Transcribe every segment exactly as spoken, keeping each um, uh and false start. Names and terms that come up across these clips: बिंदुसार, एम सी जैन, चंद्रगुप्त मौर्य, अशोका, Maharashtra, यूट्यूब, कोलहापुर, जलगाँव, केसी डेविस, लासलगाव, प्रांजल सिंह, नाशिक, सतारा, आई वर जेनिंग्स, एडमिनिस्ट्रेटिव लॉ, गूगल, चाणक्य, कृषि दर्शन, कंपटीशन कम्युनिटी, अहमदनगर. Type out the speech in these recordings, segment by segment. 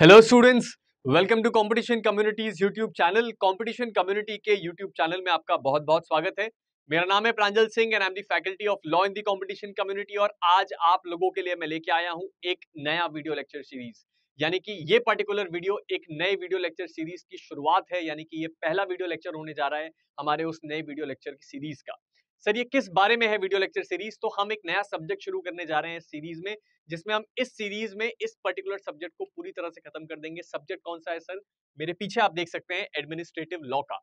Hello students, welcome to competition communities यूट्यूब channel. कंपटीशन कम्युनिटी के यूट्यूब channel में आपका बहुत बहुत स्वागत है। मेरा नाम है प्रांजल सिंह and I am the faculty of law in the कंपटीशन कम्युनिटी। और आज आप लोगों के लिए मैं लेके आया हूँ एक नया वीडियो लेक्चर सीरीज, यानी कि ये पर्टिकुलर वीडियो एक नए वीडियो लेक्चर सीरीज की शुरुआत है, यानी कि ये पहला वीडियो लेक्चर होने जा रहा है हमारे उस नए वीडियो लेक्चर की सीरीज का। सर ये किस बारे में है वीडियो लेक्चर सीरीज? तो हम एक नया सब्जेक्ट शुरू करने जा रहे हैं सीरीज में, जिसमें हम इस सीरीज में इस पर्टिकुलर सब्जेक्ट को पूरी तरह से खत्म कर देंगे। सब्जेक्ट कौन सा है सर? मेरे पीछे आप देख सकते हैं एडमिनिस्ट्रेटिव लॉ का।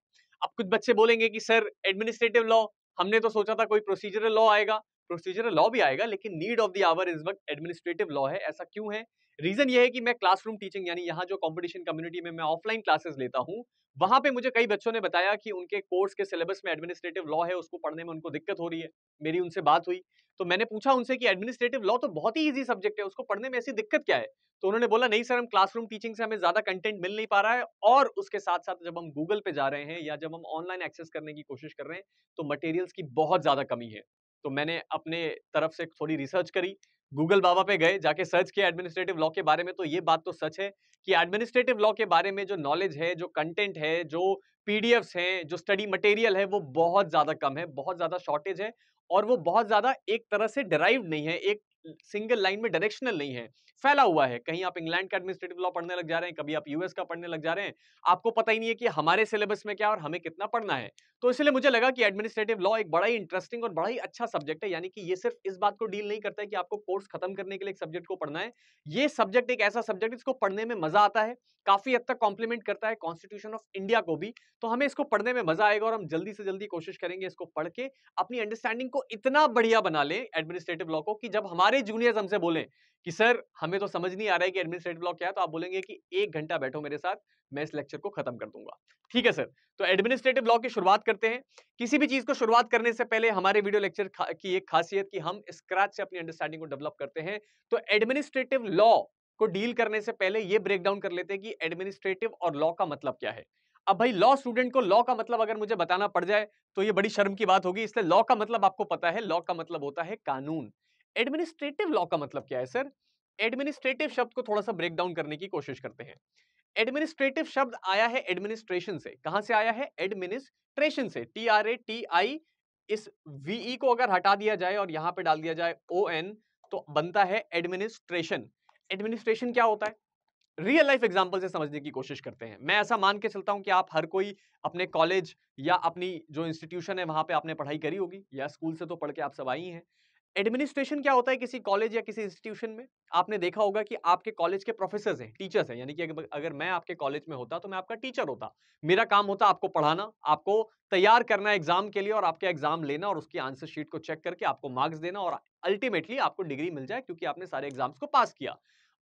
अब कुछ बच्चे बोलेंगे कि सर एडमिनिस्ट्रेटिव लॉ, हमने तो सोचा था कोई प्रोसीजरल लॉ आएगा। प्रोसीजरल लॉ भी आएगा, लेकिन नीड ऑफ द आवर इस वक्त एडमिनिस्ट्रेटिव लॉ है। ऐसा क्यों है? रीजन ये है कि मैं क्लासरूम टीचिंग, यानी यहाँ जो कंपटीशन कम्युनिटी में मैं ऑफलाइन क्लासेस लेता हूँ, वहाँ पे मुझे कई बच्चों ने बताया कि उनके कोर्स के सिलेबस में एडमिनिस्ट्रेटिव लॉ है, उसको पढ़ने में उनको दिक्कत हो रही है। मेरी उनसे बात हुई तो मैंने पूछा उनसे कि एडमिनिस्ट्रेटिव लॉ तो बहुत ही ईजी सब्जेक्ट है, उसको पढ़ने में ऐसी दिक्कत क्या है? तो उन्होंने बोला नहीं सर, हम क्लासरूम टीचिंग से हमें ज्यादा कंटेंट मिल नहीं पा रहा है, और उसके साथ साथ जब हम गूगल पे जा रहे हैं या जब हम ऑनलाइन एक्सेस करने की कोशिश कर रहे हैं तो मटेरियल्स की बहुत ज्यादा कमी है। तो मैंने अपने तरफ से थोड़ी रिसर्च करी, गूगल बाबा पे गए, जाके सर्च किया एडमिनिस्ट्रेटिव लॉ के बारे में। तो ये बात तो सच है कि एडमिनिस्ट्रेटिव लॉ के बारे में जो नॉलेज है, जो कंटेंट है, जो पीडीएफ्स हैं, जो स्टडी मटेरियल है, वो बहुत ज़्यादा कम है, बहुत ज़्यादा शॉर्टेज है, और वो बहुत ज़्यादा एक तरह से डिराइव्ड नहीं है, एक सिंगल लाइन में डायरेक्शनल नहीं है, फैला हुआ है। कहीं आप इंग्लैंड का एडमिनिस्ट्रेटिव लॉ पढ़ने लग जा रहे हैं, कभी आप यूएस का पढ़ने लग जा रहे हैं, आपको पता ही नहीं है कि हमारे सिलेबस में क्या और हमें कितना पढ़ना है। तो इसलिए मुझे लगा कि एडमिनिस्ट्रेटिव लॉ एक बड़ा ही इंटरेस्टिंग और बड़ा ही अच्छा सब्जेक्ट है, यानी कि ये सिर्फ इस बात को डील नहीं करता है कि आपको कोर्स खत्म करने के लिए एक सब्जेक्ट को पढ़ना है। ये सब्जेक्ट एक ऐसा सब्जेक्ट है जिसको पढ़ने में मजा आता है, काफी हद तक कॉम्प्लीमेंट करता है कॉन्स्टिट्यूशन ऑफ इंडिया को भी। तो हमें इसको पढ़ने में मजा आएगा और हम जल्दी से जल्दी कोशिश करेंगे इसको पढ़ के अपनी अंडरस्टैंडिंग को इतना बढ़िया बना लें एडमिनिस्ट्रेटिव लॉ को, कि जब हमारे जूनियर्स हमसे बोलें कि सर हमें तो समझ नहीं आ रहा है कि एडमिनिस्ट्रेटिव लॉ क्या है, तो आप बोलेंगे कि एक घंटा बैठो मेरे साथ, मैं इस लेक्चर को खत्म कर दूंगा। ठीक है सर, तो एडमिनिस्ट्रेटिव लॉ की शुरुआत करते हैं। किसी भी चीज को शुरुआत करने से पहले हमारे वीडियो लेक्चर की एक खासियत कि हम स्क्रैच से अपनी अंडरस्टैंडिंग को डेवलप करते हैं। तो एडमिनिस्ट्रेटिव लॉ को डील करने से पहले ये ब्रेक डाउन कर लेते हैं कि एडमिनिस्ट्रेटिव और लॉ का मतलब क्या है। अब भाई लॉ स्टूडेंट को लॉ का मतलब अगर मुझे बताना पड़ जाए तो ये बड़ी शर्म की बात होगी, इसलिए लॉ का मतलब आपको पता है, लॉ का मतलब होता है कानून। एडमिनिस्ट्रेटिव लॉ का मतलब क्या है सर? एडमिनिस्ट्रेटिव शब्द को थोड़ा सा ब्रेक डाउन करने की कोशिश करते हैं। एडमिनिस्ट्रेटिव शब्द आया है एडमिनिस्ट्रेशन से। कहां से आया है? एडमिनिस्ट्रेशन से। T R A T I, इस वीई को अगर हटा दिया जाए और यहां पे डाल दिया जाए ओ एन, तो बनता है एडमिनिस्ट्रेशन। एडमिनिस्ट्रेशन क्या होता है? रियल लाइफ एग्जाम्पल से समझने की कोशिश करते हैं। मैं ऐसा मान के चलता हूं कि आप हर कोई अपने कॉलेज या अपनी जो इंस्टीट्यूशन है वहां पे आपने पढ़ाई करी होगी, या स्कूल से तो पढ़ के आप सब आई हैं। एडमिनिस्ट्रेशन क्या होता है? किसी कॉलेज या किसी इंस्टीट्यूशन में आपने देखा होगा कि आपके कॉलेज के प्रोफेसर्स हैं, टीचर्स हैं, यानी कि अगर मैं आपके कॉलेज में होता तो मैं आपका टीचर होता। मेरा काम होता आपको पढ़ाना, आपको तैयार करना एग्जाम के लिए, और आपके एग्जाम लेना और उसकी आंसर शीट को चेक करके आपको मार्क्स देना, और अल्टीमेटली आपको डिग्री मिल जाए क्योंकि आपने सारे एग्जाम्स को पास किया।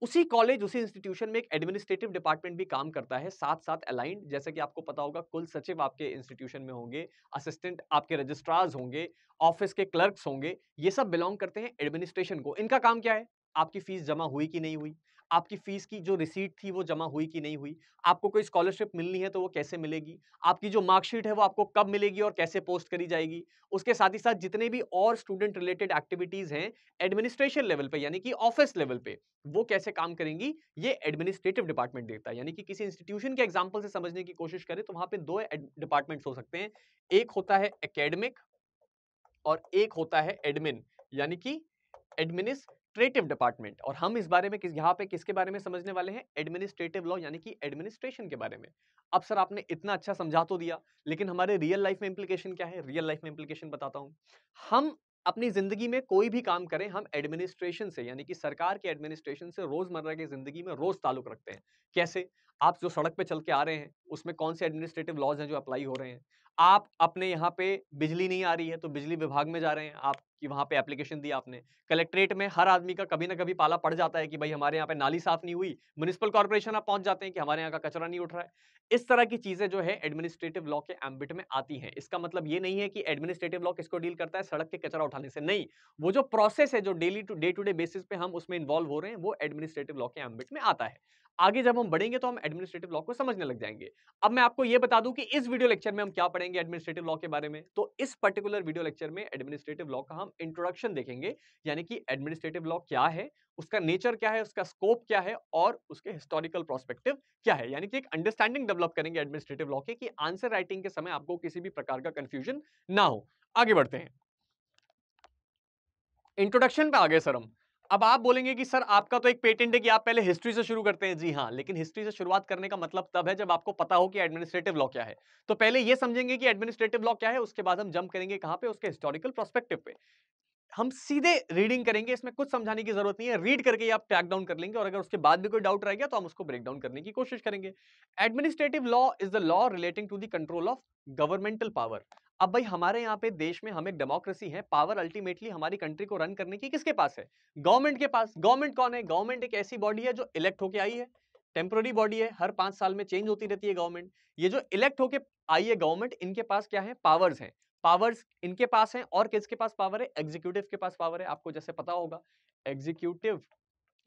उसी कॉलेज, उसी इंस्टीट्यूशन में एक एडमिनिस्ट्रेटिव डिपार्टमेंट भी काम करता है साथ साथ अलाइंड। जैसे कि आपको पता होगा कुल सचिव आपके इंस्टीट्यूशन में होंगे, असिस्टेंट आपके रजिस्ट्रार्स होंगे, ऑफिस के क्लर्क्स होंगे, ये सब बिलोंग करते हैं एडमिनिस्ट्रेशन को। इनका काम क्या है? आपकी फीस जमा हुई कि नहीं हुई, आपकी फीस की जो रिसीट थी वो जमा हुई कि नहीं हुई, आपको कोई स्कॉलरशिप मिलनी है तो वो कैसे मिलेगी, आपकी जो मार्कशीट है वो आपको कब मिलेगी और कैसे पोस्ट करी जाएगी। उसके साथ ही साथ जितने भी और स्टूडेंट रिलेटेड एक्टिविटीज हैं एडमिनिस्ट्रेशन लेवल पे, यानी कि ऑफिस लेवल पे, वो कैसे काम करेंगी, ये एडमिनिस्ट्रेटिव डिपार्टमेंट देखता है। यानी कि किसी इंस्टीट्यूशन के एग्जाम्पल से समझने की कोशिश करें तो वहां पर दो डिपार्टमेंट्स हो सकते हैं, एक होता है एकेडमिक और एक होता है एडमिन, यानी कि एडमिनिस्ट्रेटिव एडमिनिस्ट्रेटिव डिपार्टमेंट। और हम इस बारे में किस यहाँ पे किसके बारे में समझने वाले हैं? एडमिनिस्ट्रेटिव लॉ, यानी कि एडमिनिस्ट्रेशन के बारे में। अब सर आपने इतना अच्छा समझा तो दिया, लेकिन हमारे रियल लाइफ में इंप्लीकेशन क्या है? रियल लाइफ में इंप्लीकेशन बताता हूँ। हम अपनी जिंदगी में कोई भी काम करें, हम एडमिनिस्ट्रेशन से, यानी कि सरकार के एडमिनिस्ट्रेशन से रोजमर्रा की जिंदगी में रोज ताल्लुक रखते हैं। कैसे? आप जो सड़क पे चल के आ रहे हैं उसमें कौन से एडमिनिस्ट्रेटिव लॉज हैं जो अप्लाई हो रहे हैं? आप अपने यहाँ पे बिजली नहीं आ रही है तो बिजली विभाग में जा रहे हैं, आपकी वहाँ पे एप्लीकेशन दी आपने। कलेक्ट्रेट में हर आदमी का कभी ना कभी पाला पड़ जाता है कि भाई हमारे यहाँ पे नाली साफ नहीं हुई, म्युनिसिपल कॉर्पोरेशन आप पहुँच जाते हैं कि हमारे यहाँ का कचरा नहीं उठ रहा है। इस तरह की चीज़ें जो है एडमिनिस्ट्रेटिव लॉ के एम्बिट में आती हैं। इसका मतलब ये नहीं है कि एडमिनिस्ट्रेटिव लॉ किसको डील करता है, सड़क के कचरा उठाने से, नहीं। वो जो प्रोसेस है जो daily to day to day basis पे हम उसमें इन्वॉल्व हो रहे हैं वो एडमिनिस्ट्रेटिव लॉ के एम्बिट में आता है। आगे जब हम बढ़ेंगे तो हम एडमिनिस्ट्रेटिव लॉ को समझने लग जाएंगे। अब मैं आपको ये बता दूं कि इस वीडियो लेक्चर में हम क्या पढ़ेंगे एडमिनिस्ट्रेटिव लॉ के बारे में। तो इस पर्टिकुलर वीडियो लेक्चर में एडमिनिस्ट्रेटिव लॉ का हम इंट्रोडक्शन देखेंगे, यानी कि एडमिनिस्ट्रेटिव लॉ क्या है, उसका नेचर क्या है, उसका स्कोप क्या है और उसके हिस्टोरिकल प्रोस्पेक्टिव क्या है, यानी कि एक अंडरस्टैंडिंग डेवलप करेंगे एडमिनिस्ट्रेटिव लॉ के, कि आंसर राइटिंग के समय आपको किसी भी प्रकार का कंफ्यूजन ना हो। आगे बढ़ते हैं, इंट्रोडक्शन पे आ गए सर हम। अब आप बोलेंगे कि सर आपका तो एक पेटेंट है कि आप पहले हिस्ट्री से शुरू करते हैं। जी हाँ, लेकिन हिस्ट्री से शुरुआत करने का मतलब तब है जब आपको पता हो कि एडमिनिस्ट्रेटिव लॉ क्या है। तो पहले ये समझेंगे कि एडमिनिस्ट्रेटिव लॉ क्या है, उसके बाद हम जंप करेंगे कहाँ पे, उसके हिस्टोरिकल प्रोस्पेक्टिव पे। हम सीधे रीडिंग करेंगे, इसमें कुछ समझाने की जरूरत नहीं है, रीड करके आप ट्रैक डाउन कर लेंगे और अगर उसके बाद भी कोई डाउट रह गया तो हम उसको ब्रेक डाउन करने की कोशिश करेंगे। एडमिनिस्ट्रेटिव लॉ is the law relating to the control of governmental power. अब भाई हमारे यहाँ पे देश में हम एक डेमोक्रेसी है, पावर अल्टीमेटली हमारी कंट्री को रन करने की किसके पास है? गवर्नमेंट के पास। गवर्नमेंट कौन है? गवर्नमेंट एक ऐसी बॉडी है जो इलेक्ट होके आई है, टेम्पोररी बॉडी है, हर पांच साल में चेंज होती रहती है गवर्नमेंट। ये जो इलेक्ट होके आई है गवर्नमेंट, इनके पास क्या है? पावर्स हैं। पावर्स इनके पास हैं और किसके पास पावर है? एग्जीक्यूटिव के पास पावर है। आपको जैसे पता होगा एग्जीक्यूटिव,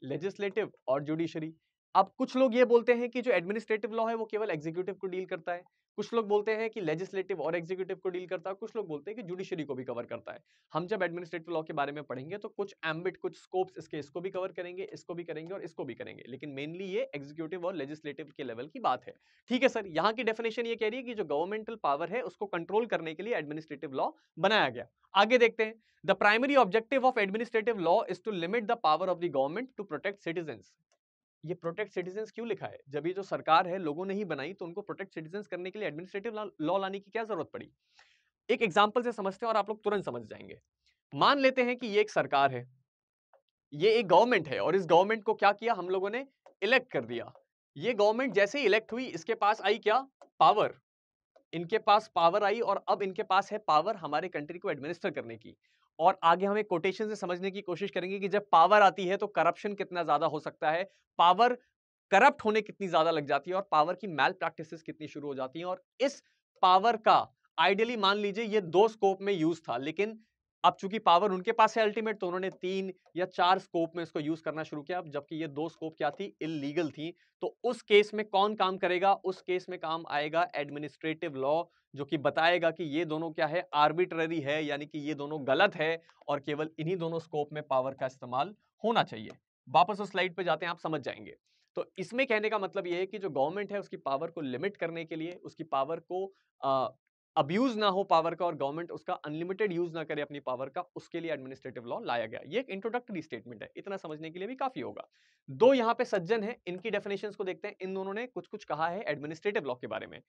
लेजिस्लेटिव और जुडिशरी। अब कुछ लोग ये बोलते हैं कि जो एडमिनिस्ट्रेटिव लॉ है वो केवल एग्जीक्यूटिव को डील करता है, कुछ लोग बोलते हैं कि लेजिस्लेटिव और एग्जीक्यूटिव को डील करता है, कुछ लोग बोलते हैं कि जुडिशरी को भी कवर करता है। हम जब एडमिनिस्ट्रेटिव लॉ के बारे में पढ़ेंगे तो कुछ एम्बिट, कुछ स्कोप्स इसके, इसको भी कवर करेंगे, इसको भी करेंगे और इसको भी करेंगे, लेकिन मेनली ये एग्जीक्यूटिव और लेजिस्लेटिव के लेवल की बात है। ठीक है सर, यहाँ की डेफिनेशन ये कह रही है कि जो गवर्नमेंटल पावर है उसको कंट्रोल करने के लिए एडमिनिस्ट्रेटिव लॉ बनाया गया। आगे देखते हैं, the primary objective of एडमिनिस्ट्रेटिव लॉ is to limit the power of the government to protect citizens. ये प्रोटेक्ट सिटीजन्स क्यों लिखा है? जब ये जो सरकार है लोगों ने ही बनाई, तो उनको प्रोटेक्ट सिटीजन्स करने के लिए एडमिनिस्ट्रेटिव लॉ लाने की क्या जरूरत पड़ी? एक एग्जांपल से समझते हैं और आप लोग तुरंत समझ जाएंगे। मान लेते हैं कि ये एक सरकार है, ये एक गवर्नमेंट है और इस गवर्नमेंट को क्या किया हम लोगों ने? इलेक्ट कर दिया। ये गवर्नमेंट जैसे ही इलेक्ट हुई इसके पास आई क्या? पावर। इनके पास पावर आई और अब इनके पास है पावर हमारे कंट्री को एडमिनिस्टर करने की। और आगे हम एक कोटेशन से समझने की कोशिश करेंगे कि जब पावर आती है तो करप्शन कितना ज्यादा हो सकता है, पावर करप्ट होने कितनी ज्यादा लग जाती है और पावर की मैल प्रैक्टिसेस कितनी शुरू हो जाती हैं। और इस पावर का आइडियली मान लीजिए ये दो स्कोप में यूज था, लेकिन अब चूंकि पावर उनके पास है अल्टीमेट तो उन्होंने तीन या चार स्कोप में इसको यूज करना शुरू किया, जबकि ये दो स्कोप क्या थी? इलीगल थी। तो उस केस में कौन काम करेगा? उस केस में काम आएगा एडमिनिस्ट्रेटिव लॉ, जो कि बताएगा कि ये दोनों क्या है? आर्बिट्ररी है, यानी कि ये दोनों गलत है और केवल इन्हीं दोनों स्कोप में पावर का इस्तेमाल होना चाहिए। वापस उस स्लाइड पे जाते हैं, आप समझ जाएंगे। तो इसमें कहने का मतलब ये है कि जो गवर्नमेंट है उसकी पावर को लिमिट करने के लिए, उसकी पावर को आ, अब्यूज ना हो पावर का और गवर्नमेंट उसका अनलिमिटेड यूज ना करे अपनी पावर का, उसके लिए एडमिनिस्ट्रेटिव लॉ लाया गया। ये एक इंट्रोडक्टरी स्टेटमेंट है, इतना समझने के लिए भी काफी होगा। दो यहाँ पे सज्जन हैं, इनकी डेफिनेशंस को देखते हैं। इन दोनों ने कुछ कुछ कहा है एडमिनिस्ट्रेटिव लॉ के बारे में।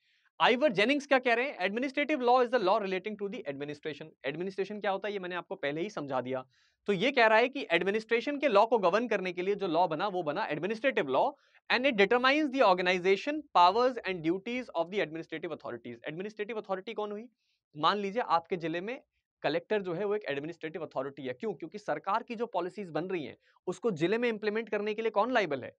आई वर जेनिंग्स क्या कह रहे हैं? एडमिनिस्ट्रेटिव लॉ is the law relating to the administration. Administration क्या होता है ये मैंने आपको पहले ही समझा दिया। तो ये कह रहा है कि एडमिनिस्ट्रेशन के लॉ को गवर्न करने के लिए जो लॉ बना वो बना एडमिनिस्ट्रेटिव लॉ, and it determines the organisation, powers and duties of the administrative authorities. Administrative authority कौन हुई? मान लीजिए आपके जिले में कलेक्टर जो है वो एक एडमिनिस्ट्रेटिव अथॉरिटी है। क्यों? क्योंकि सरकार की जो पॉलिसीज बन रही हैं उसको जिले में इंप्लीमेंट करने के लिए कौन लाइबल है?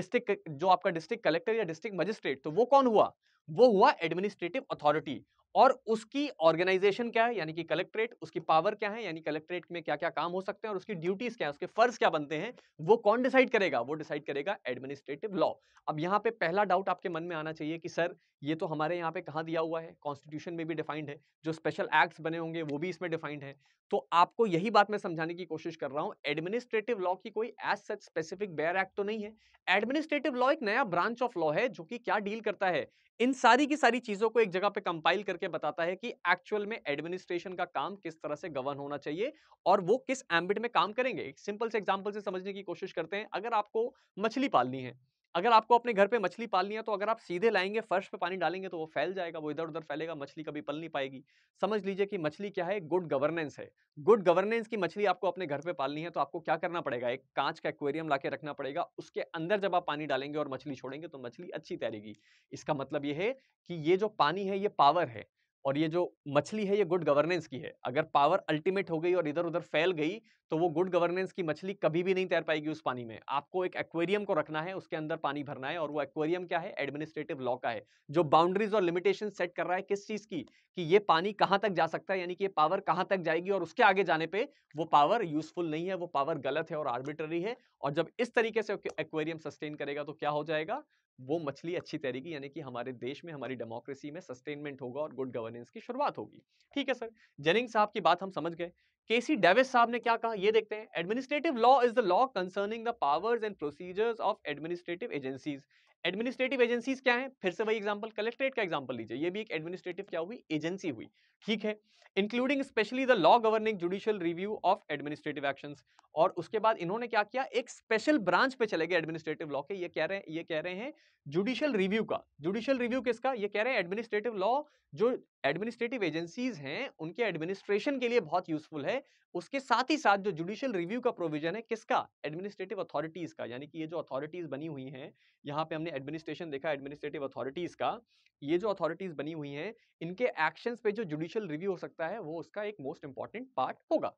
डिस्ट्रिक्ट, जो आपका डिस्ट्रिक्ट कलेक्टर या डिस्ट्रिक्ट मजिस्ट्रेट। तो वो कौन हुआ? वो हुआ एडमिनिस्ट्रेटिव अथॉरिटी। और उसकी ऑर्गेनाइजेशन क्या है? यानी कि कलेक्ट्रेट। उसकी पावर क्या है? यानी कलेक्ट्रेट में क्या क्या काम हो सकते हैं और उसकी ड्यूटीज क्या है, उसके फर्ज क्या बनते हैं, वो कौन डिसाइड करेगा? वो डिसाइड करेगा एडमिनिस्ट्रेटिव लॉ। अब यहाँ पे पहला डाउट आपके मन में आना चाहिए कि सर ये तो हमारे यहाँ पे कहाँ दिया हुआ है? कॉन्स्टिट्यूशन में भी डिफाइंड है, जो स्पेशल एक्ट्स बने होंगे वो भी इसमें डिफाइंड है। तो आपको यही बात मैं समझाने की कोशिश कर रहा हूँ, एडमिनिस्ट्रेटिव लॉ की कोई as such specific bare act तो नहीं है। एडमिनिस्ट्रेटिव लॉ एक नया ब्रांच ऑफ लॉ है जो कि क्या डील करता है? इन सारी की सारी चीजों को एक जगह पे कंपाइल करके बताता है कि एक्चुअल में एडमिनिस्ट्रेशन का काम किस तरह से गवर्न होना चाहिए और वो किस एम्बिट में काम करेंगे। एक सिंपल से एग्जांपल से समझने की कोशिश करते हैं। अगर आपको मछली पालनी है, अगर आपको अपने घर पे मछली पालनी है, तो अगर आप सीधे लाएंगे, फर्श पे पानी डालेंगे तो वो फैल जाएगा, वो इधर उधर फैलेगा, मछली कभी पल नहीं पाएगी। समझ लीजिए कि मछली क्या है? गुड गवर्नेंस है। गुड गवर्नेंस की मछली आपको अपने घर पे पालनी है तो आपको क्या करना पड़ेगा? एक कांच का एक्वेरियम लाके रखना पड़ेगा, उसके अंदर जब आप पानी डालेंगे और मछली छोड़ेंगे तो मछली अच्छी तैरेगी। इसका मतलब ये है कि ये जो पानी है ये पावर है और ये जो मछली है ये गुड गवर्नेंस की है। अगर पावर अल्टीमेट हो गई और इधर उधर फैल गई तो वो गुड गवर्नेंस की मछली कभी भी नहीं तैर पाएगी उस पानी में। आपको एक एक्वेरियम को रखना है, उसके अंदर पानी भरना है और वो एक्वेरियम क्या है? एडमिनिस्ट्रेटिव लॉ का है, जो बाउंड्रीज और लिमिटेशन सेट कर रहा है किस चीज़ की, कि ये पानी कहाँ तक जा सकता है, यानी कि ये पावर कहाँ तक जाएगी और उसके आगे जाने पर वो पावर यूजफुल नहीं है, वो पावर गलत है और आर्बिट्ररी है। और जब इस तरीके से एक्वेरियम सस्टेन करेगा तो क्या हो जाएगा? वो मछली अच्छी तैरेगी, यानी कि हमारे देश में, हमारी डेमोक्रेसी में सस्टेनमेंट होगा और गुड गवर्नेंस की शुरुआत होगी। ठीक है सर, जेनिंग साहब की बात हम समझ गए। केसी डेविस साहब ने क्या कहा, ये देखते हैं। एडमिनिस्ट्रेटिव लॉ is the law concerning the powers and procedures of administrative agencies. Administrative agencies क्या हैं? फिर से वही एग्जांपल, कलेक्ट्रेट का एग्जांपल लीजिए, ये भी एक एडमिनिस्ट्रेटिव क्या हुई, एजेंसी हुई, ठीक है। Including specially the law governing judicial review of administrative actions. और उसके बाद इन्होंने क्या किया, एक स्पेशल ब्रांच पे चले गए एडमिनिस्ट्रेटिव लॉ के, ये कह रहे हैं ये कह रहे हैं जुडिशियल रिव्यू का। जुडिशियल रिव्यू किसका, ये कह रहे हैं एडमिनिस्ट्रेटिव लॉ जो एडमिनिस्ट्रेटिव एजेंसीज हैं उनके एडमिनिस्ट्रेशन के लिए बहुत यूजफुल है। उसके साथ ही साथ जो जुडिशियल रिव्यू का प्रोविजन है किसका, एडमिनिस्ट्रेटिव अथॉरिटीज का, यानी कि ये जो अथॉरिटीज बनी हुई हैं, यहाँ पे हमने एडमिनिस्ट्रेशन देखा एडमिनिस्ट्रेटिव अथॉरिटीज का, ये जो अथॉरिटीज बनी हुई हैं इनके एक्शंस पे जो जुडिशियल रिव्यू हो सकता है वो उसका एक मोस्ट इंपॉर्टेंट पार्ट होगा।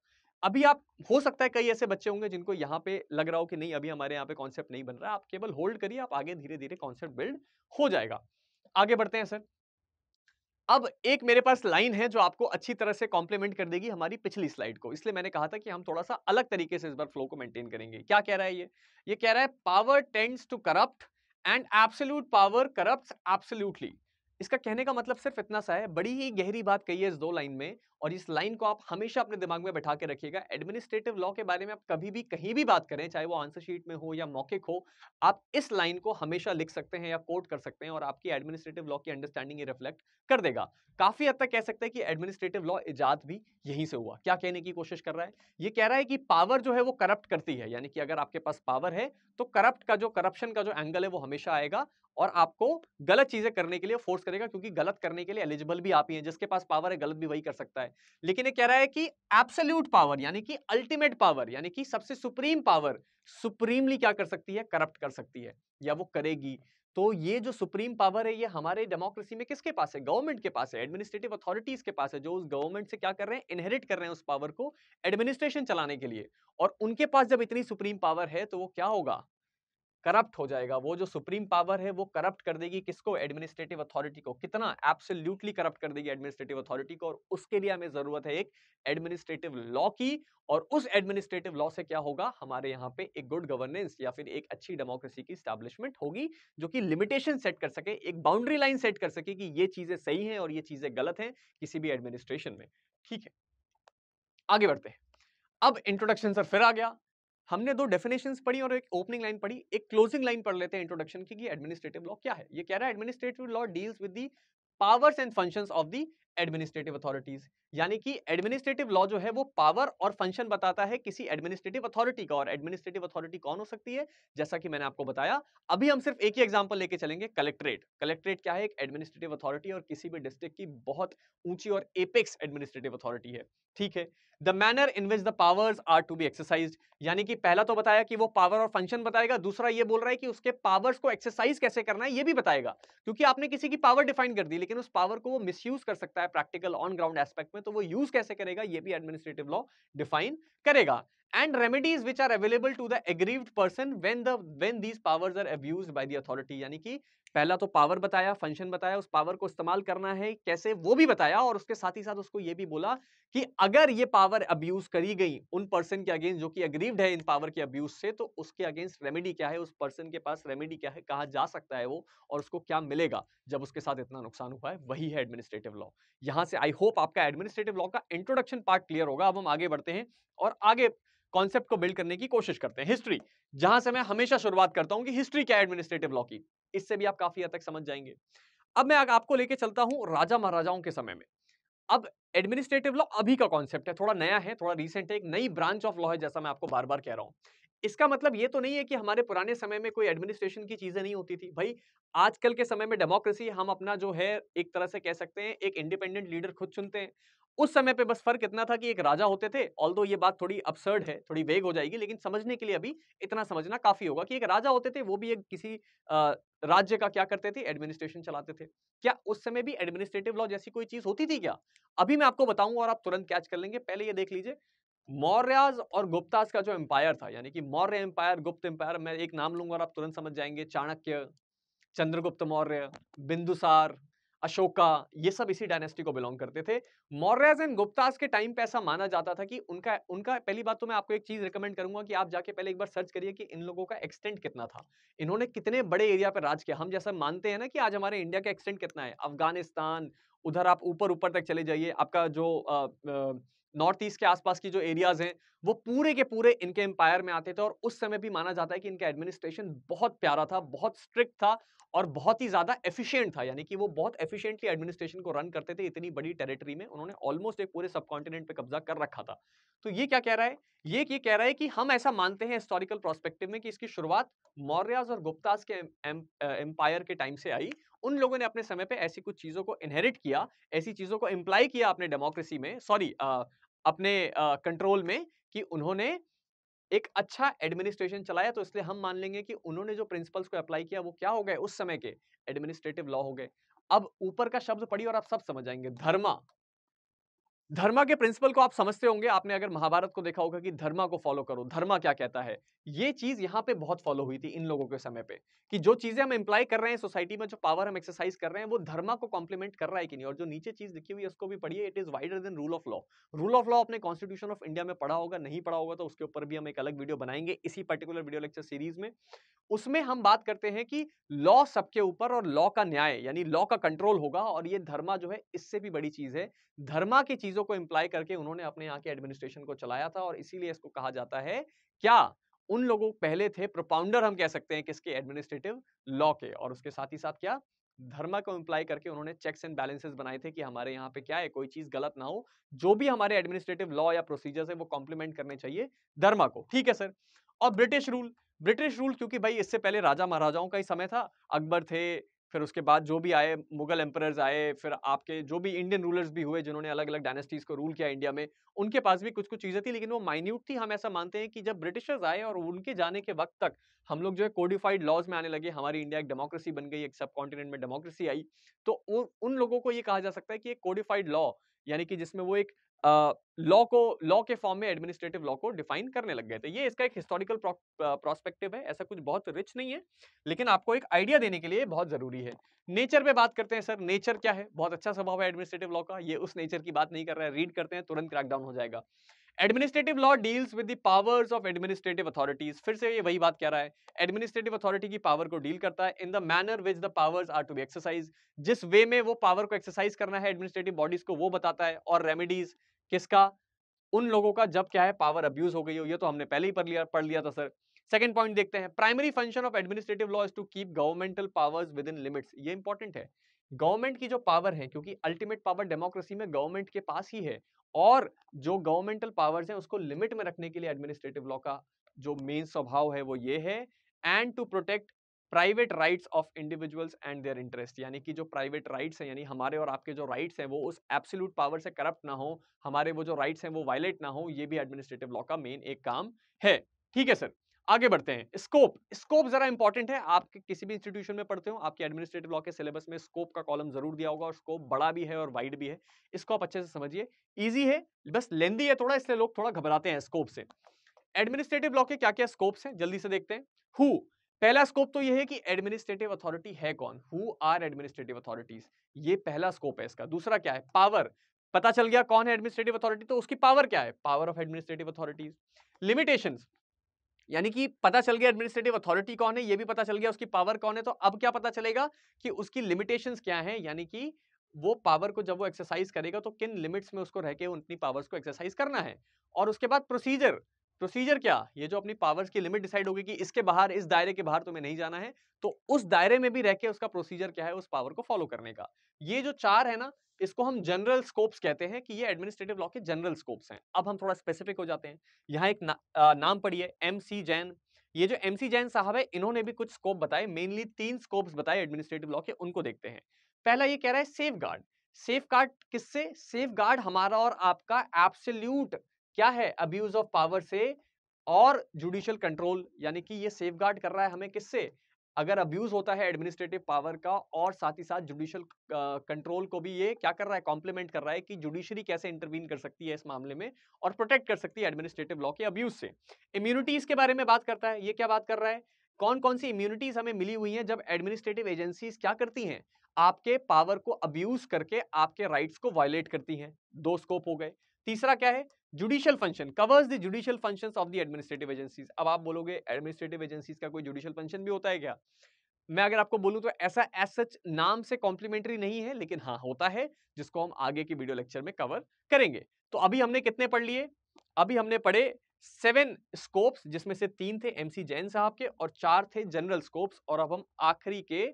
अभी आप, हो सकता है कई ऐसे बच्चे होंगे जिनको यहाँ पे लग रहा हो कि नहीं अभी हमारे यहाँ पे कॉन्सेप्ट नहीं बन रहा, आप केवल होल्ड करिए, आप आगे धीरे धीरे कॉन्सेप्ट बिल्ड हो जाएगा। आगे बढ़ते हैं सर। अब एक मेरे पास लाइन है जो आपको अच्छी तरह से कॉम्प्लीमेंट कर देगी हमारी पिछली स्लाइड को, इसलिए मैंने कहा था कि हम थोड़ा सा अलग तरीके से इस बार फ्लो को मेंटेन करेंगे। क्या कह रहा है ये ये कह रहा है power tends to corrupt and absolute power corrupts absolutely. इसका कहने का मतलब सिर्फ इतना सा है, बड़ी ही गहरी बात कही है इस दो लाइन में, और इस लाइन को आप हमेशा अपने दिमाग में बैठा के रखिएगा। एडमिनिस्ट्रेटिव लॉ के बारे में आप कभी भी कहीं भी बात करें, चाहे वो आंसर शीट में हो या मौखिक हो, आप इस लाइन को हमेशा लिख सकते हैं या कोट कर सकते हैं, और आपकी एडमिनिस्ट्रेटिव लॉ की अंडरस्टैंडिंग ये रिफ्लेक्ट कर देगा। काफी हद तक कह सकते हैं कि एडमिनिस्ट्रेटिव लॉ इजाद भी यहीं से हुआ। क्या कहने की कोशिश कर रहा है, ये कह रहा है कि पावर जो है वो करप्ट करती है, यानी कि अगर आपके पास पावर है तो करप्ट का जो करप्शन का जो एंगल है वो हमेशा आएगा और आपको गलत चीजें करने के लिए फोर्स करेगा, क्योंकि गलत करने के लिए एलिजिबल भी आप ही हैं, जिसके पास पावर है गलत भी वही कर सकता है। लेकिन ये कह रहा है कि एब्सोल्यूट पावर यानी कि अल्टीमेट पावर यानी कि सबसे सुप्रीम पावर सुप्रीमली क्या कर सकती है, करप्ट कर सकती है या वो करेगी। तो ये जो सुप्रीम पावर है ये हमारे डेमोक्रेसी में किसके पास है, गवर्नमेंट के पास है, एडमिनिस्ट्रेटिव अथॉरिटीज के पास है, जो उस गवर्नमेंट से क्या कर रहे हैं, इनहेरिट कर रहे हैं उस पावर को एडमिनिस्ट्रेशन चलाने के लिए। और उनके पास जब इतनी सुप्रीम पावर है तो वो क्या होगा, करप्ट हो जाएगा। वो जो सुप्रीम पावर है वो करप्ट कर देगी किसको, एडमिनिस्ट्रेटिव अथॉरिटी को। कितना, एब्सोल्यूटली करप्ट कर देगी एडमिनिस्ट्रेटिव अथॉरिटी को। और उसके लिए हमें जरूरत है एक एडमिनिस्ट्रेटिव लॉ की, और उस एडमिनिस्ट्रेटिव लॉ से क्या होगा, हमारे यहाँ पे एक गुड गवर्नेंस या फिर एक अच्छी डेमोक्रेसी की स्टैब्लिशमेंट होगी, जो कि लिमिटेशन सेट कर सके, एक बाउंड्री लाइन सेट कर सके कि ये चीजें सही हैं और ये चीजें गलत हैं किसी भी एडमिनिस्ट्रेशन में, ठीक है। आगे बढ़ते हैं। अब इंट्रोडक्शन सर फिर आ गया, हमने दो डेफिनेशंस पढ़ी और एक ओपनिंग लाइन पढ़ी, एक क्लोजिंग लाइन पढ़ लेते हैं इंट्रोडक्शन की कि एडमिनिस्ट्रेटिव लॉ क्या है। ये कह रहा है एडमिनिस्ट्रेटिव लॉ deals with the powers and functions of the administrative authorities, यानी कि एडमिनिस्ट्रेटिव लॉ जो है वो पावर और फंक्शन बताता है किसी एडमिनिस्ट्रेटिव अथॉरिटी का। और एडमिनिस्ट्रेटिव अथॉरिटी कौन हो सकती है, जैसा कि मैंने आपको बताया। अभी हम सिर्फ एक ही एग्जांपल लेके चलेंगे, कलेक्ट्रेट। कलेक्ट्रेट क्या है, एक एडमिनिस्ट्रेटिव अथॉरिटी और किसी भी डिस्ट्रिक्ट की बहुत ऊंची और एपेक्स एडमिनिस्ट्रेटिव अथॉरिटी है, ठीक है। The manner in which the powers are to be exercise, यानी कि पहला तो बताया कि वो पावर और फंक्शन बताएगा, दूसरा ये बोल रहा है कि उसके पावर्स को एक्सरसाइज कैसे करना है ये भी बताएगा, क्योंकि आपने किसी की पावर डिफाइन कर दी लेकिन उस पावर को वो मिसयूज कर सकता है प्रैक्टिकल ऑन ग्राउंड एस्पेक्ट में, तो वो यूज कैसे करेगा ये भी एडमिनिस्ट्रेटिव लॉ डिफाइन करेगा। And remedies which are available to the aggrieved person when the when these powers are abused by the authority, यानी कि पहला तो पावर बताया, फंक्शन बताया, उस पावर को इस्तेमाल करना है कैसे वो भी बताया, और उसके साथ ही साथ उसको ये भी बोला कि अगर ये पावर अब्यूज करी गई उन पर्सन के अगेंस्ट जो कि अग्रीव्ड है इन पावर के अब्यूज से, तो उसके अगेंस्ट रेमेडी क्या है, उस पर्सन के पास रेमेडी क्या है, कहा जा सकता है वो, और उसको क्या मिलेगा जब उसके साथ इतना नुकसान हुआ है, वही है एडमिनिस्ट्रेटिव लॉ। यहाँ से आई होप आपका एडमिनिस्ट्रेटिव लॉ का इंट्रोडक्शन पार्ट क्लियर होगा। अब हम आगे बढ़ते हैं और आगे कॉन्सेप्ट को बिल्ड करने की कोशिश करते हैं। हिस्ट्री, जहां से मैं हमेशा शुरुआत करता हूं कि हिस्ट्री क्या है एडमिनिस्ट्रेटिव लॉ की, इससे भी आप काफी हद तक समझ जाएंगे। अब मैं आपको लेके चलता हूं राजा महाराजाओं के समय में। अब एडमिनिस्ट्रेटिव लॉ अभी का कॉन्सेप्ट है, थोड़ा नया है, थोड़ा रीसेंट है, एक नई ब्रांच ऑफ लॉ है, जैसा मैं आपको बार बार कह रहा हूँ। इसका मतलब ये तो नहीं है कि हमारे पुराने समय में कोई एडमिनिस्ट्रेशन की चीजें नहीं होती थी, भाई आजकल के समय में डेमोक्रेसी, हम अपना जो है एक तरह से कह सकते हैं एक इंडिपेंडेंट लीडर खुद चुनते हैं। उस समय पे बस फर्क इतना था कि एक राजा होते थे, ऑल्दो ये बात थोड़ी अब्सर्ड है, थोड़ी वेग हो जाएगी, लेकिन समझने के लिए अभी इतना समझना काफी होगा कि एक राजा होते थे, वो भी एक किसी आ, राज्य का क्या करते थे, एडमिनिस्ट्रेशन चलाते थे। क्या उस समय भी एडमिनिस्ट्रेटिव लॉ जैसी कोई चीज होती थी क्या? अभी मैं आपको बताऊंगा और आप तुरंत कैच कर लेंगे। पहले ये देख लीजिए मौर्याज और गुप्ताज का जो एम्पायर था, यानी कि मौर्य एम्पायर, गुप्त एम्पायर, मैं एक नाम लूंगा और आप तुरंत समझ जाएंगे, चाणक्य, चंद्रगुप्त मौर्य, बिंदुसार, अशोका, ये सब इसी डायनेस्टी को बिलोंग करते थे। मौर्याज एंड गुप्ताज के टाइम पे ऐसा माना जाता था कि उनका उनका पहली बात तो मैं आपको एक चीज रिकमेंड करूंगा कि आप जाके पहले एक बार सर्च करिए कि इन लोगों का एक्सटेंट कितना था, इन्होंने कितने बड़े एरिया पर राज किया। हम जैसा मानते हैं ना कि आज हमारे इंडिया का एक्सटेंट कितना है, अफगानिस्तान, उधर आप ऊपर ऊपर तक चले जाइए, आपका जो आ, आ, नॉर्थ ईस्ट के आसपास की जो एरियाज हैं वो पूरे के पूरे इनके एम्पायर में आते थे, और उस समय भी माना जाता है कि इनका एडमिनिस्ट्रेशन बहुत प्यारा था, बहुत स्ट्रिक्ट था और बहुत ही ज्यादा एफिशिएंट था, यानी कि वो बहुत एफिशिएंटली एडमिनिस्ट्रेशन को रन करते थे। इतनी बड़ी टेरिटरी में उन्होंने ऑलमोस्ट एक पूरे सब कॉन्टिनेंट पे कब्जा कर रखा था। तो ये क्या कह रहा है, ये क्या कह रहा है कि हम ऐसा मानते हैं हिस्टोरिकल प्रोस्पेक्टिव में कि इसकी शुरुआत मौर्याज और गुप्ताज के एम्पायर के टाइम से आई। उन लोगों ने अपने समय पे ऐसी कुछ चीजों को इनहेरिट किया, ऐसी चीजों को इम्प्लाई किया अपने डेमोक्रेसी में, सॉरी अपने कंट्रोल में, कि उन्होंने एक अच्छा एडमिनिस्ट्रेशन चलाया। तो इसलिए हम मान लेंगे कि उन्होंने जो प्रिंसिपल्स को अप्लाई किया वो क्या हो गए, उस समय के एडमिनिस्ट्रेटिव लॉ हो गए। अब ऊपर का शब्द पढ़िए और आप सब समझ जाएंगे, धर्मा। धर्मा के प्रिंसिपल को आप समझते होंगे, आपने अगर महाभारत को देखा होगा कि धर्मा को फॉलो करो, धर्मा क्या कहता है। ये चीज यहाँ पे बहुत फॉलो हुई थी इन लोगों के समय पे, कि जो चीजें हम इंप्लाई कर रहे हैं सोसाइटी में, जो पावर हम एक्सरसाइज कर रहे हैं, वो धर्मा को कॉम्प्लीमेंट कर रहा है कि नहीं। और जो नीचे चीज लिखी हुई है उसको भी पढ़िए, it is wider than rule of law. Rule of law अपने कॉन्स्टिट्यूशन ऑफ इंडिया में पढ़ा होगा, नहीं पढ़ा होगा तो उसके ऊपर भी हम एक अलग वीडियो बनाएंगे इसी पर्टिकुलर वीडियो लेक्चर सीरीज में। उसमें हम बात करते हैं कि लॉ सबके ऊपर और लॉ का न्याय, यानी लॉ का कंट्रोल होगा। और ये धर्मा जो है इससे भी बड़ी चीज है, धर्मा की चीजों को इंप्लाई करके उन्होंने अपने यहाँ के एडमिनिस्ट्रेशन को चलाया था, और इसीलिए इसको कहा जाता है क्या, उन लोगों पहले थे प्रोपाउंडर हम कह सकते हैं किसके, एडमिनिस्ट्रेटिव लॉ के। और उसके साथ ही साथ क्या, धर्मा को इंप्लाई करके उन्होंने चेक्स एंड बैलेंसेस बनाए थे कि हमारे यहाँ पे क्या है, कोई चीज गलत ना हो, जो भी हमारे एडमिनिस्ट्रेटिव लॉ या प्रोसीजर्स है वो कॉम्प्लीमेंट करने चाहिए धर्मा को। ठीक है सर। और ब्रिटिश रूल, ब्रिटिश रूल क्योंकि भाई इससे पहले राजा महाराजाओं का ही समय था, अकबर थे, फिर उसके बाद जो भी आए मुगल एम्परर्स आए, फिर आपके जो भी इंडियन रूलर्स भी हुए जिन्होंने अलग अलग डायनेस्टीज को रूल किया इंडिया में, उनके पास भी कुछ कुछ चीज़ें थी लेकिन वो माइन्यूट थी। हम ऐसा मानते हैं कि जब ब्रिटिशर्स आए और उनके जाने के वक्त तक हम लोग जो है कोडिफाइड लॉज में आने लगे, हमारी इंडिया एक डेमोक्रेसी बन गई, एक सब कॉन्टिनेंट में डेमोक्रेसी आई, तो उन लोगों को ये कहा जा सकता है कि एक कोडिफाइड लॉ, यानी कि जिसमें वो एक लॉ uh, को लॉ के फॉर्म में एडमिनिस्ट्रेटिव लॉ को डिफाइन करने लग गए थे। ये इसका एक हिस्टोरिकल प्रोस्पेक्टिव है, ऐसा कुछ बहुत रिच नहीं है लेकिन आपको एक आइडिया देने के लिए बहुत जरूरी है। नेचर पे बात करते हैं सर, नेचर क्या है, बहुत अच्छा स्वभाव है एडमिनिस्ट्रेटिव लॉ का। ये उस नेचर की बात नहीं कर रहा है, रीड करते हैं तुरंत क्रैकडाउन हो जाएगा। एडमिनिस्ट्रेटिव लॉ deals with the powers of administrative authorities, फिर से ये वही बात कह रहा है, एडमिनिस्ट्रेटिव अथॉरिटी की पावर को डील करता है। In the manner which the powers are to be exercise, जिस वे में वो पावर को एक्सरसाइज करना है एडमिनिस्ट्रेटिव बॉडीज को वो बताता है। और रेमेडीज किसका, उन लोगों का जब क्या है पावर अब्यूज हो गई हो, ये तो हमने पहले ही पढ़ लिया पढ़ लिया था सर। सेकंड पॉइंट देखते हैं, primary function of एडमिनिस्ट्रेटिव लॉ is to keep governmental powers within limits, ये इंपॉर्टेंट है। गवर्नमेंट की जो पावर है, क्योंकि अल्टीमेट पावर डेमोक्रेसी में गवर्नमेंट के पास ही है, और जो गवर्नमेंटल पावर्स हैं उसको लिमिट में रखने के लिए एडमिनिस्ट्रेटिव लॉ का जो मेन स्वभाव है वो ये है। And to protect private rights of individuals and their interest, यानी कि जो प्राइवेट राइट्स हैं, यानी हमारे और आपके जो राइट्स हैं वो उस एब्सोल्यूट पावर से करप्ट ना हो, हमारे वो जो राइट्स हैं वो वायलेट ना हो, ये भी एडमिनिस्ट्रेटिव लॉ का मेन एक काम है। ठीक है सर, आगे बढ़ते हैं। स्कोप, स्कोप जरा इंपॉर्टेंट है, आप किसी भी इंस्टीट्यूशन में पढ़ते हो आपके एडमिनिस्ट्रेटिव लॉ के सिलेबस में स्कोप का कॉलम जरूर दिया होगा, और स्कोप बड़ा भी है और वाइड भी है, इसको आप अच्छे से समझिए। ईजी है, बस लेंदी है थोड़ा, इसलिए लोग थोड़ा घबराते हैं स्कोप से। एडमिनिस्ट्रेटिव लॉ के क्या क्या स्कोप्स हैं जल्दी से देखते हैं। हु, पहला स्कोप तो यह है कि एडमिनिस्ट्रेटिव अथॉरिटी है कौन, हु आर एडमिनिस्ट्रेटिव अथॉरिटीज, ये पहला स्कोप है इसका। दूसरा क्या है, पावर, पता चल गया कौन है एडमिनिस्ट्रेटिव अथॉरिटी तो उसकी पावर क्या है, power of administrative authorities. Limitations, यानी कि पता चल गया एडमिनिस्ट्रेटिव अथॉरिटी कौन है, ये भी पता चल गया उसकी पावर कौन है, तो अब क्या पता चलेगा कि उसकी लिमिटेशंस क्या हैं, यानी कि वो पावर को जब वो एक्सरसाइज करेगा तो किन लिमिट्स में उसको रह के उतनी पावर्स को एक्सरसाइज करना है। और उसके बाद प्रोसीजर, प्रोसीजर क्या, ये जो अपनी पावर्स की लिमिट डिसाइड होगी कि इसके बाहर, इस दायरे के बाहर तुम्हें नहीं जाना है, तो उस दायरे में भी रह के उसका प्रोसीजर क्या है उस पावर को फॉलो करने का। ये जो चार है ना, इसको हम जनरल स्कोप्स कहते हैं कि ये एडमिनिस्ट्रेटिव लॉ के जनरल स्कोप्स हैं। अब हम थोड़ा स्पेसिफिक हो जाते हैं, यहाँ एक ना, आ, नाम पढ़िए, एम सी जैन। ये जो एम सी जैन साहब है इन्होंने भी कुछ स्कोप बताए, मेनली तीन स्कोप्स बताए एडमिनिस्ट्रेटिव लॉ के, उनको देखते हैं। पहला ये कह रहा है सेफगार्ड, सेफगार्ड किससे, सेफगार्ड हमारा और आपका एब्सोल्यूट क्या है अब्यूज ऑफ पावर से और जुडिशियल कंट्रोल, यानी कि ये सेफगार्ड कर रहा है हमें किससे, अगर अब्यूज होता है एडमिनिस्ट्रेटिव पावर का, और साथ ही साथ जुडिशियल कंट्रोल को भी ये क्या कर रहा है, कॉम्प्लीमेंट कर रहा है कि जुडिशरी कैसे इंटरवीन कर सकती है इस मामले में और प्रोटेक्ट कर सकती है एडमिनिस्ट्रेटिव लॉ के अब्यूज से। इम्यूनिटीज के बारे में बात करता है, ये क्या बात कर रहा है, कौन कौन सी इम्यूनिटीज हमें मिली हुई हैं जब एडमिनिस्ट्रेटिव एजेंसीज क्या करती हैं, आपके पावर को अब्यूज करके आपके राइट्स को वायलेट करती हैं। दो स्कोप हो गए। तीसरा क्या है, judicial function, covers the judicial functions of the administrative agencies. अब आप बोलोगे एडमिनिस्ट्रेटिव एजेंसीज का कोई जुडिशियल फंक्शन भी होता है क्या, मैं अगर आपको बोलूं तो ऐसा एज सच नाम से कॉम्प्लीमेंट्री नहीं है, लेकिन हाँ होता है, जिसको हम आगे की वीडियो लेक्चर में कवर करेंगे। तो अभी हमने कितने पढ़ लिए? अभी हमने पढ़े सेवन स्कोप्स, जिसमें से तीन थे एम सी जैन साहब के और चार थे जनरल स्कोप्स। और अब हम आखिरी के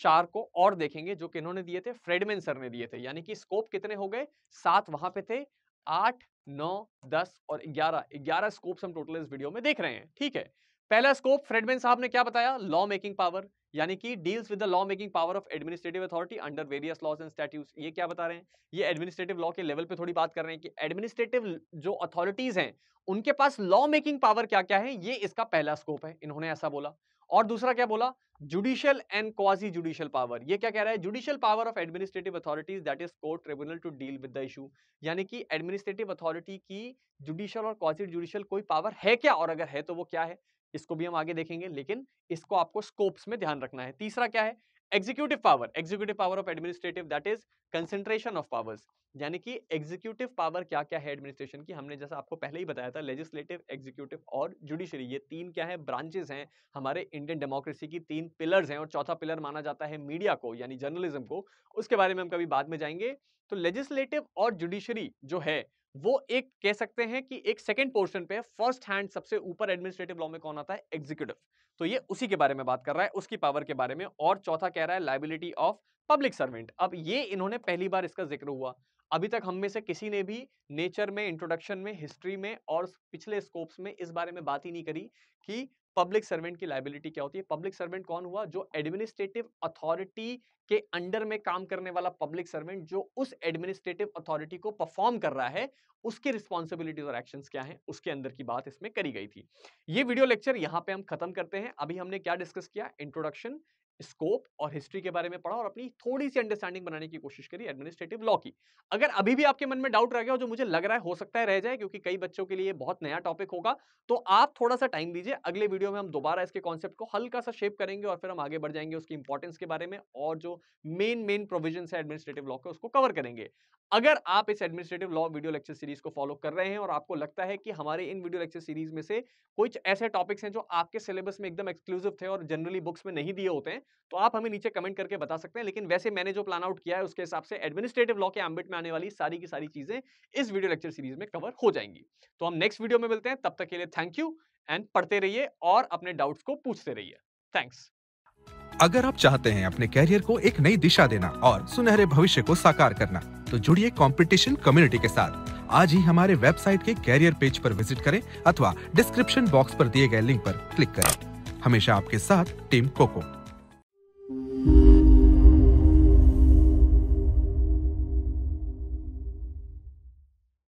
चार को और देखेंगे, जो किन्होंने दिए थे, फ्रेडमैन सर ने दिए थे। यानी कि स्कोप कितने हो गए? सात वहां पे थे, आठ, नौ, दस और ग्यारह। ग्यारह स्कोप्स हम टोटल इस वीडियो में देख रहे हैं, ठीक है। पहला स्कोप फ्रेडमैन साहब ने क्या बताया? लॉ मेकिंग पावर, यानी कि deals with the law making power of administrative authority under various laws and statutes. ये क्या बता रहे हैं? ये एडमिनिस्ट्रेटिव लॉ के लेवल पे थोड़ी बात कर रहे हैं कि एडमिनिस्ट्रेटिव जो अथॉरिटीज हैं उनके पास लॉ मेकिंग पावर क्या क्या है, ये इसका पहला स्कोप है, इन्होंने ऐसा बोला। और दूसरा क्या बोला? Judicial and quasi judicial power. ये क्या कह रहा है? Judicial power of administrative authorities that is court tribunal to deal with the issue. यानी कि एडमिनिस्ट्रेटिव अथॉरिटी की जुडिशियल और क्वाजी जुडिशियल कोई पावर है क्या, और अगर है तो वो क्या है, इसको भी हम आगे देखेंगे, लेकिन इसको आपको स्कोप्स में ध्यान रखना है। तीसरा क्या है? Executive power, executive power of administrative that is concentration of powers. यानी कि एग्जीक्यूटिव पावर क्या क्या है एडमिनिस्ट्रेशन की, हमने जैसा आपको पहले ही बताया था, लेजिस्लेटिव, एग्जीक्यूटिव और जुडिशरी, ये तीन क्या है, ब्रांचेस हैं हमारे इंडियन डेमोक्रेसी की, तीन पिलर्स हैं। और चौथा पिलर माना जाता है मीडिया को, यानी जर्नलिज्म को, उसके बारे में हम कभी बाद में जाएंगे। तो लेजिस्लेटिव और जुडिशरी जो है वो एक कह सकते हैं कि एक सेकेंड पोर्शन पे फर्स्ट हैंड, सबसे ऊपर एडमिनिस्ट्रेटिव लॉ में कौन आता है? एग्जीक्यूटिव। तो ये उसी के बारे में बात कर रहा है, उसकी पावर के बारे में। और चौथा कह रहा है लायबिलिटी ऑफ पब्लिक सर्वेंट। अब ये इन्होंने पहली बार इसका जिक्र हुआ, अभी तक हम में से किसी ने भी नेचर में, इंट्रोडक्शन में, हिस्ट्री में और पिछले स्कोप्स में इस बारे में बात ही नहीं करी कि पब्लिक सर्वेंट की लायबिलिटी क्या होती है। पब्लिक सर्वेंट कौन हुआ? जो एडमिनिस्ट्रेटिव अथॉरिटी के अंडर में काम करने वाला पब्लिक सर्वेंट, जो उस एडमिनिस्ट्रेटिव अथॉरिटी को परफॉर्म कर रहा है, उसकी रिस्पॉन्सिबिलिटीज और एक्शंस क्या हैं, उसके अंदर की बात इसमें करी गई थी। ये वीडियो लेक्चर यहाँ पे हम खत्म करते हैं। अभी हमने क्या डिस्कस किया? इंट्रोडक्शन, स्कोप और हिस्ट्री के बारे में पढ़ा और अपनी थोड़ी सी अंडरस्टैंडिंग बनाने की कोशिश करी एडमिनिस्ट्रेटिव लॉ की। अगर अभी भी आपके मन में डाउट रह गया हो, जो मुझे लग रहा है हो सकता है रह जाए, क्योंकि कई बच्चों के लिए बहुत नया टॉपिक होगा, तो आप थोड़ा सा टाइम दीजिए। अगले वीडियो में हम दोबारा इसके कॉन्सेप्ट को हल्का सा शेप करेंगे और फिर हम आगे बढ़ जाएंगे, उसकी इंपॉर्टेंस के बारे में और जो मेन मेन प्रोविजन है एडमिनिस्ट्रेटिव लॉ के, उसको कवर करेंगे। अगर आप इस एडमिनिस्ट्रेटिव लॉ video lecture series को फॉलो कर रहे हैं और आपको लगता है कि हमारे इन वीडियो लेक्चर सीरीज में से कुछ ऐसे टॉपिक्स हैं जो आपके सिलेबस में एकदम एक्सक्लूसिव थे और जनरली बुक्स में नहीं दिए होते हैं, तो आप हमें नीचे कमेंट करके बता सकते हैं। लेकिन वैसे मैंने जो प्लान आउट किया है उसके हिसाब से एडमिनिस्ट्रेटिव लॉ के एम्बिट में आने वाली सारी की सारी चीजें इस वीडियो लेक्चर सीरीज में कवर हो जाएंगी। तो हम नेक्स्ट वीडियो में मिलते हैं, तब तक के लिए थैंक यू एंड पढ़ते रहिए और अपने डाउट्स को पूछते रहिए। थैंक्स। अगर आप चाहते हैं अपने कैरियर को एक नई दिशा देना और सुनहरे भविष्य को साकार करना, तो जुड़िए कंपटीशन कम्युनिटी के साथ। आज ही हमारे वेबसाइट के कैरियर पेज पर विजिट करें अथवा डिस्क्रिप्शन बॉक्स पर दिए गए लिंक पर क्लिक करें। हमेशा आपके साथ टीम कोको।